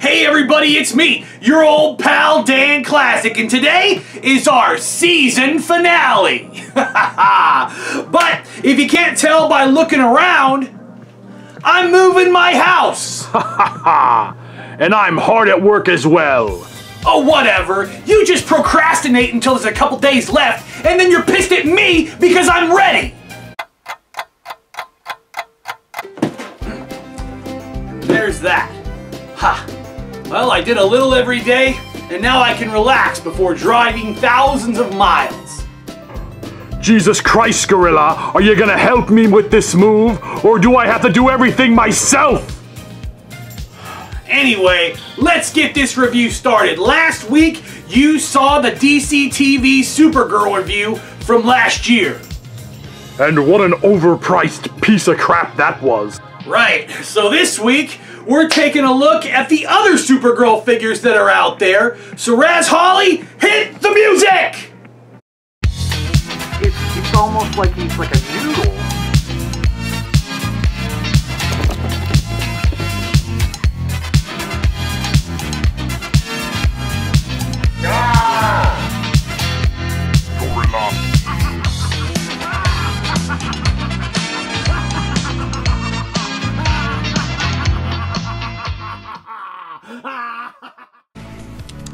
Hey everybody, it's me, your old pal Dan Classic, and today is our season finale. But if you can't tell by looking around, I'm moving my house. And I'm hard at work as well. Oh, whatever. You just procrastinate until there's a couple days left, and then you're pissed at me because I'm ready. There's that. Ha. Well, I did a little every day, and now I can relax before driving thousands of miles. Jesus Christ, Gorilla, are you gonna help me with this move, or do I have to do everything myself? Anyway, let's get this review started. Last week, you saw the DC TV Supergirl review from last year. And what an overpriced piece of crap that was. Right, so this week, we're taking a look at the other Supergirl figures that are out there. So Raz Holly, hit the music! It's almost like he's like a noodle.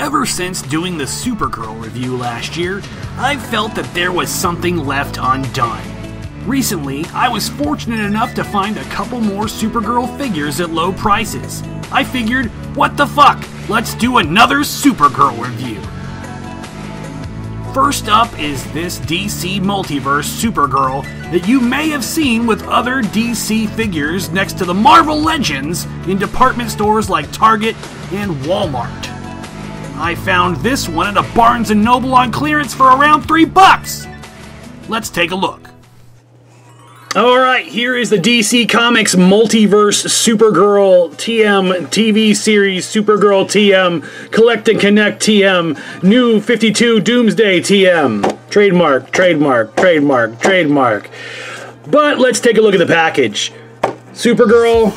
Ever since doing the Supergirl review last year, I've felt that there was something left undone. Recently, I was fortunate enough to find a couple more Supergirl figures at low prices. I figured, what the fuck, let's do another Supergirl review. First up is this DC Multiverse Supergirl that you may have seen with other DC figures next to the Marvel Legends in department stores like Target and Walmart. I found this one at a Barnes & Noble on clearance for around $3. Let's take a look. Alright, here is the DC Comics Multiverse Supergirl TM TV Series Supergirl TM Collect and Connect TM New 52 Doomsday TM. Trademark, trademark, trademark, trademark. But let's take a look at the package. Supergirl,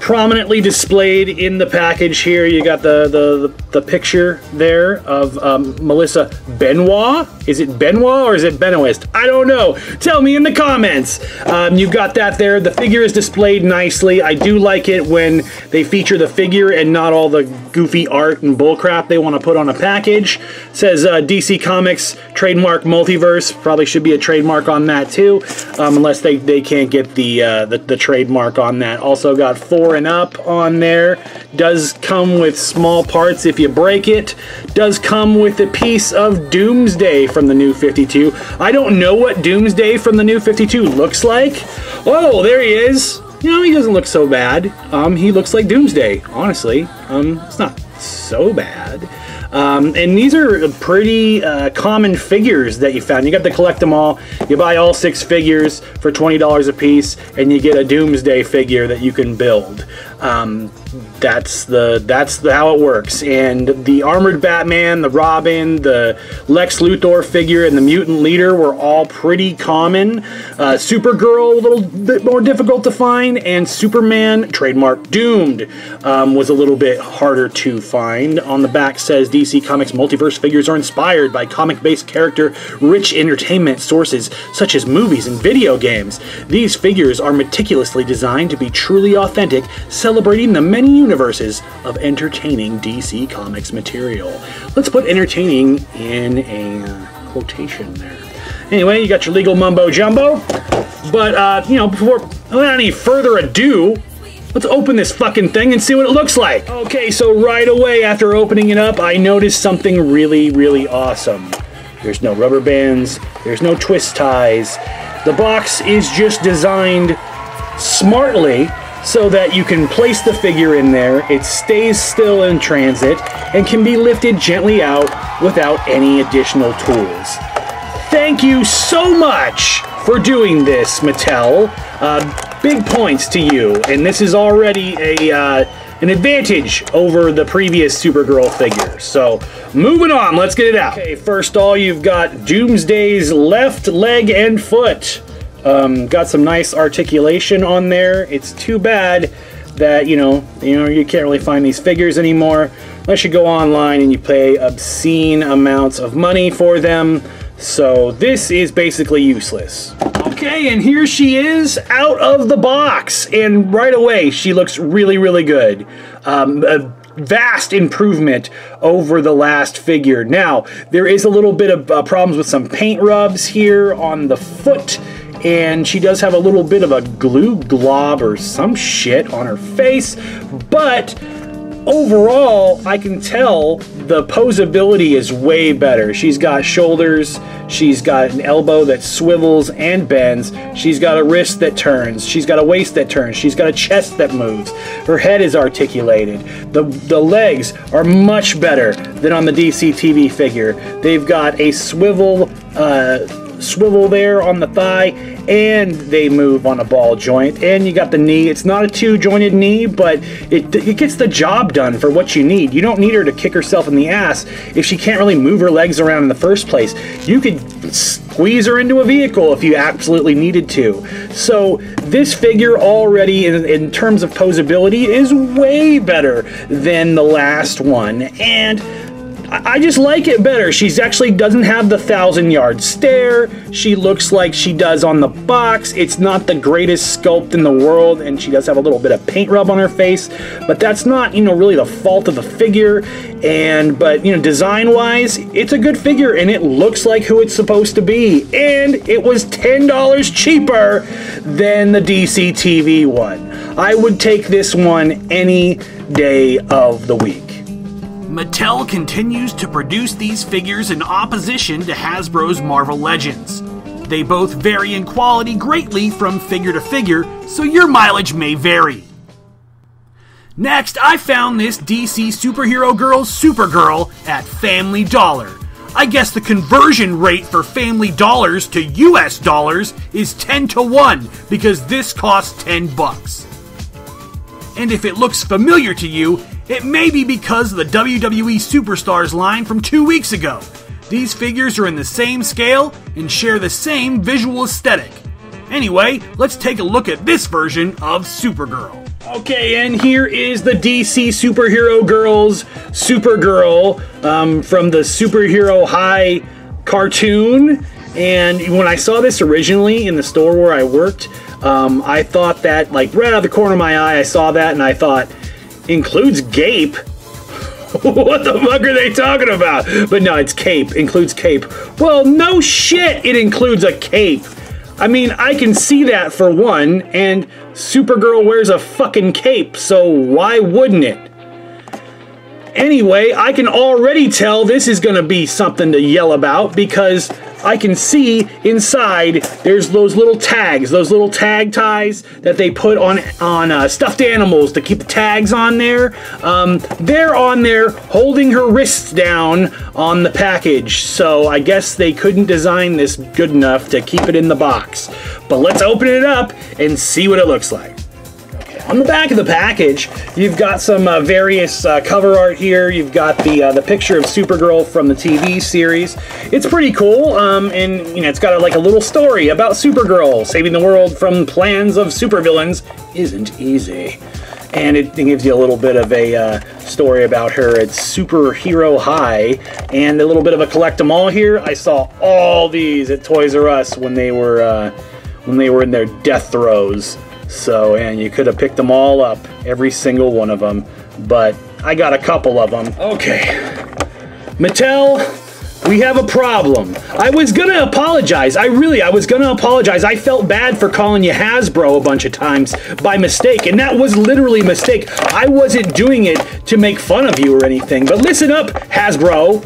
prominently displayed in the package here. You got the picture there of Melissa Benoist. Is it Benoist or is it Benoist? I don't know. Tell me in the comments. You've got that there. The figure is displayed nicely. I do like it when they feature the figure and not all the goofy art and bullcrap they want to put on a package. It says DC Comics trademark Multiverse. Probably should be a trademark on that too, unless they can't get the trademark on that. Also got 4 and up on there. Does come with small parts if you break it. Does come with a piece of Doomsday from the New 52. I don't know what Doomsday from the New 52 looks like. Oh, there he is. You know, he doesn't look so bad. He looks like Doomsday, honestly. It's not so bad. And these are pretty common figures that you found. You got to collect them all. You buy all 6 figures for $20 a piece, and you get a Doomsday figure that you can build. That's how it works. And the Armored Batman, the Robin, the Lex Luthor figure, and the Mutant Leader were all pretty common. Supergirl, a little bit more difficult to find, and Superman, trademark Doomed, was a little bit harder to find. On the back says, DC Comics Multiverse figures are inspired by comic-based character-rich entertainment sources such as movies and video games. These figures are meticulously designed to be truly authentic, celebrating the many universes of entertaining DC Comics material. Let's put entertaining in a quotation there. Anyway, you got your legal mumbo-jumbo, but, you know, without any further ado, let's open this fucking thing and see what it looks like. Okay, so right away after opening it up, I noticed something really, really awesome. There's no rubber bands, there's no twist ties. The box is just designed smartly so that you can place the figure in there, it stays still in transit, and can be lifted gently out without any additional tools. Thank you so much for doing this, Mattel. Big points to you, and this is already a an advantage over the previous Supergirl figure. So, moving on, let's get it out. Okay, first all, you've got Doomsday's left leg and foot. Got some nice articulation on there. It's too bad that, you can't really find these figures anymore unless you go online and you pay obscene amounts of money for them. So this is basically useless. Okay, and here she is out of the box, and right away she looks really, really good. A vast improvement over the last figure. Now, there is a little bit of problems with some paint rubs here on the foot, and she does have a little bit of a glue glob or some shit on her face, but overall, I can tell the posability is way better. She's got shoulders, she's got an elbow that swivels and bends, she's got a wrist that turns, she's got a waist that turns, she's got a chest that moves, her head is articulated. The legs are much better than on the DC TV figure. They've got a swivel, swivel there on the thigh, and they move on a ball joint, and you got the knee. It's not a two-jointed knee, but it gets the job done for what you need. You don't need her to kick herself in the ass if she can't really move her legs around in the first place. You could squeeze her into a vehicle if you absolutely needed to. So this figure already, in terms of posability, is way better than the last one, and I just like it better. She's actually doesn't have the 1,000-yard stare. She looks like she does on the box. It's not the greatest sculpt in the world, and she does have a little bit of paint rub on her face, but that's not, really the fault of the figure. And, but, design-wise, it's a good figure, and it looks like who it's supposed to be. And it was $10 cheaper than the DC TV one. I would take this one any day of the week. Mattel continues to produce these figures in opposition to Hasbro's Marvel Legends. They both vary in quality greatly from figure to figure, so your mileage may vary. Next, I found this DC Superhero Girls Supergirl at Family Dollar. I guess the conversion rate for Family Dollars to US dollars is 10-to-1 because this costs $10. And if it looks familiar to you, it may be because of the WWE Superstars line from 2 weeks ago. These figures are in the same scale and share the same visual aesthetic. Anyway, let's take a look at this version of Supergirl. Okay, and here is the DC Superhero Girls Supergirl from the Superhero High cartoon. And when I saw this originally in the store where I worked, I thought that, like, right out of the corner of my eye, I saw that and I thought, includes gape? What the fuck are they talking about? But no, it's cape. Includes cape. Well, no shit, it includes a cape. I mean, I can see that for one, and Supergirl wears a fucking cape, so why wouldn't it? Anyway, I can already tell this is gonna be something to yell about because I can see inside there's those little tags, those little tag ties that they put on stuffed animals to keep the tags on there. They're on there holding her wrists down on the package, so I guess they couldn't design this good enough to keep it in the box. But let's open it up and see what it looks like. On the back of the package, you've got some various cover art here. You've got the picture of Supergirl from the TV series. It's pretty cool, and it's got like a little story about Supergirl. Saving the world from plans of supervillains isn't easy. And it gives you a little bit of a story about her. It's Superhero High, and a little bit of a collect-em-all here. I saw all these at Toys R Us when they were in their death throes. So, and you could have picked them all up, every single one of them, but I got a couple of them. Okay, Mattel, we have a problem. I was gonna apologize. I was gonna apologize. I felt bad for calling you Hasbro a bunch of times by mistake, and that was literally a mistake. I wasn't doing it to make fun of you or anything, but listen up, Hasbro.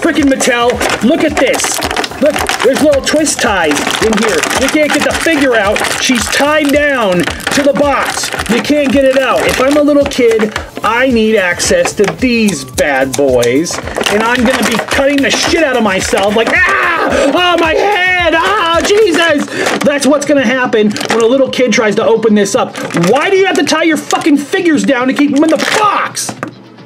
Frickin' Mattel, look at this. Look, there's little twist ties in here. You can't get the figure out. She's tied down to the box. You can't get it out. If I'm a little kid, I need access to these bad boys, and I'm gonna be cutting the shit out of myself like, ah, oh, my head, ah, oh, Jesus. That's what's gonna happen when a little kid tries to open this up. Why do you have to tie your fucking figures down to keep them in the box?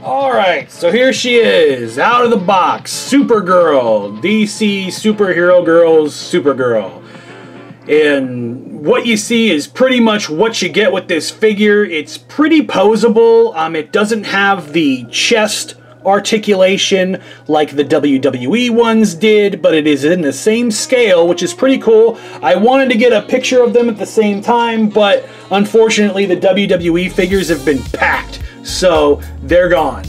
Alright, so here she is, out of the box, Supergirl, DC Superhero Girls Supergirl. And what you see is pretty much what you get with this figure. It's pretty poseable. It doesn't have the chest articulation like the WWE ones did, but it is in the same scale, which is pretty cool. I wanted to get a picture of them at the same time, but unfortunately the WWE figures have been packed, so they're gone.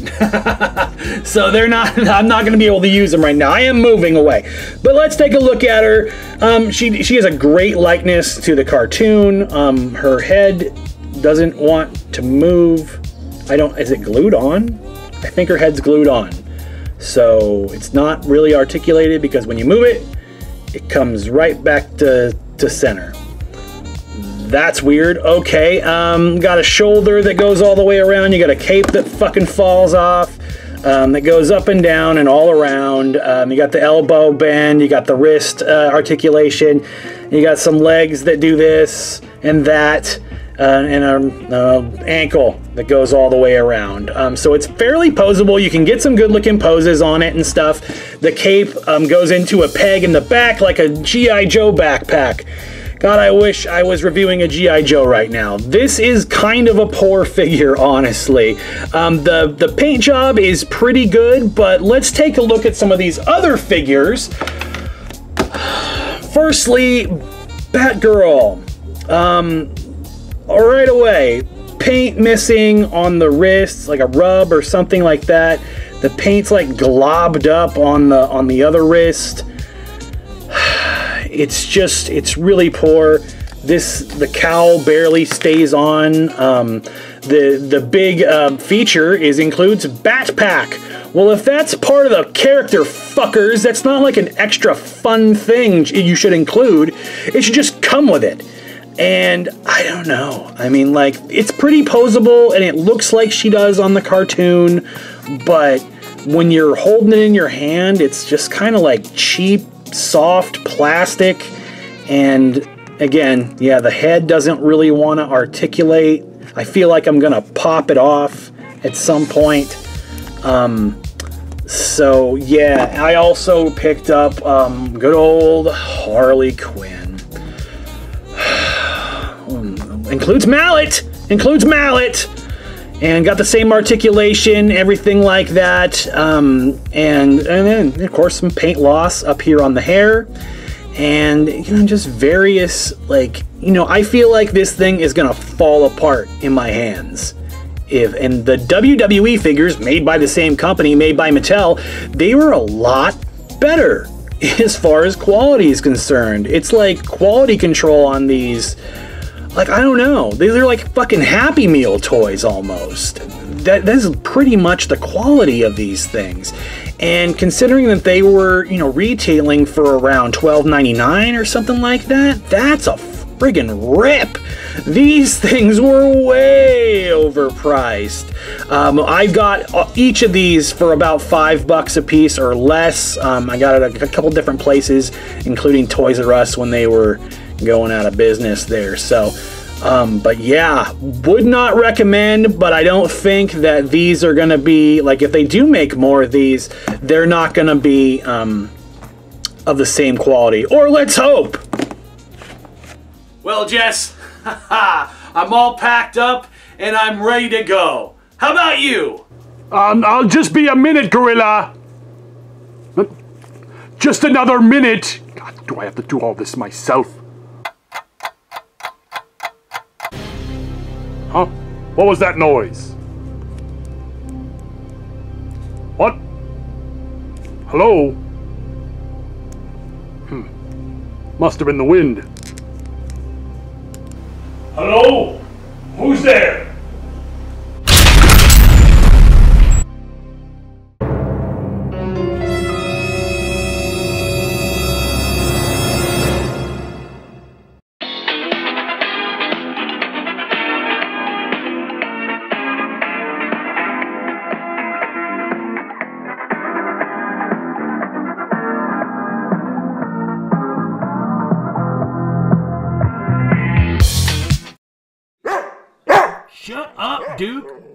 So they're not, I'm not going to be able to use them right now. I am moving away. But let's take a look at her. She has a great likeness to the cartoon. Her head doesn't want to move. Is it glued on? I think her head's glued on. So it's not really articulated because when you move it, it comes right back to center. That's weird. Okay, got a shoulder that goes all the way around. You got a cape that fucking falls off, that goes up and down and all around. You got the elbow bend, you got the wrist articulation, you got some legs that do this and that, and an ankle that goes all the way around. So it's fairly poseable. You can get some good looking poses on it and stuff. The cape goes into a peg in the back like a G.I. Joe backpack. God, I wish I was reviewing a G.I. Joe right now. This is kind of a poor figure, honestly. The paint job is pretty good, but let's take a look at some of these other figures. Firstly, Batgirl. Right away, paint missing on the wrists, like a rub or something like that. The paint's like globbed up on the other wrist. It's just, it's really poor. The cowl barely stays on. The big feature includes Batpack. Well, if that's part of the character, fuckers, that's not like an extra fun thing you should include. It should just come with it. And I don't know. I mean, like, it's pretty poseable and it looks like she does on the cartoon, but when you're holding it in your hand, it's just kind of like cheap, soft plastic. And again, yeah, the head doesn't really want to articulate. I feel like I'm gonna pop it off at some point. So yeah, I also picked up good old Harley Quinn. includes mallet and got the same articulation, everything like that. And then, of course, some paint loss up here on the hair. And, you know, just various, like, you know, I feel like this thing is going to fall apart in my hands. And the WWE figures made by the same company, made by Mattel, they were a lot better as far as quality is concerned. It's like quality control on these. Like, I don't know. These are like fucking Happy Meal toys almost. That's pretty much the quality of these things. And considering that they were, you know, retailing for around $12.99 or something like that, that's a friggin' rip. These things were way overpriced. I got each of these for about $5 a piece or less. I got it at a couple different places, including Toys R Us when they were going out of business there. So but yeah, would not recommend, but I don't think that these are gonna be, like, if they do make more of these, they're not gonna be of the same quality, or let's hope. Well, Jess, I'm all packed up and I'm ready to go. How about you? I'll just be a minute, gorilla. Just another minute. God, do I have to do all this myself? Huh? What was that noise? What? Hello? Must have been the wind. Hello? Who's there? Dude,